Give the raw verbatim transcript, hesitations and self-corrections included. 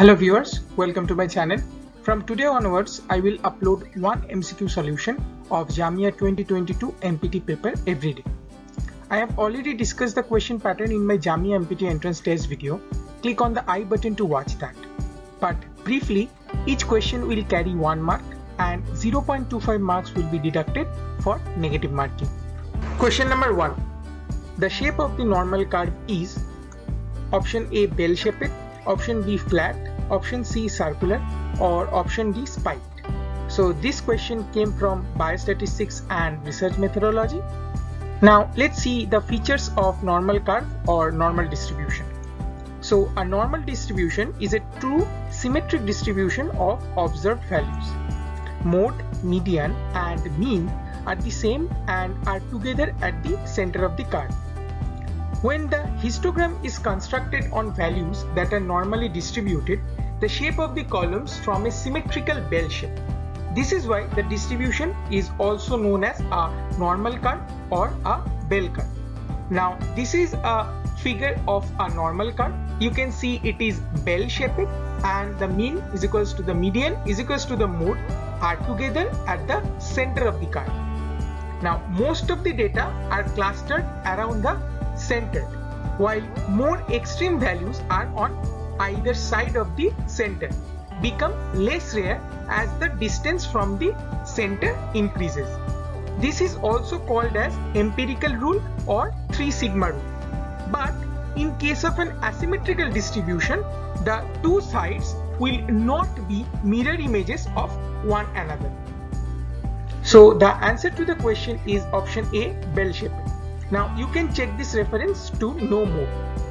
Hello viewers, welcome to my channel. From today onwards, I will upload one M C Q solution of Jamia twenty twenty-two M P T paper every day. I have already discussed the question pattern in my Jamia M P T entrance test video. Click on the I button to watch that. But briefly, each question will carry one mark and zero point two five marks will be deducted for negative marking. Question number one. The shape of the normal curve is option A bell-shaped, option B flat, option C circular, or option D spiked. So this question came from biostatistics and research methodology. Now let's see the features of normal curve or normal distribution. So a normal distribution is a true symmetric distribution of observed values. Mode, median, and mean are the same and are together at the center of the curve. When the histogram is constructed on values that are normally distributed, the shape of the columns form a symmetrical bell shape. This is why the distribution is also known as a normal curve or a bell curve. Now this is a figure of a normal curve. You can see it is bell shaped and the mean is equals to the median is equals to the mode are together at the center of the curve. Now most of the data are clustered around the centered, while more extreme values are on either side of the center, become less rare as the distance from the center increases. This is also called as empirical rule or three sigma rule. But in case of an asymmetrical distribution, the two sides will not be mirror images of one another. So the answer to the question is option A, bell-shaped. Now you can check this reference to know more.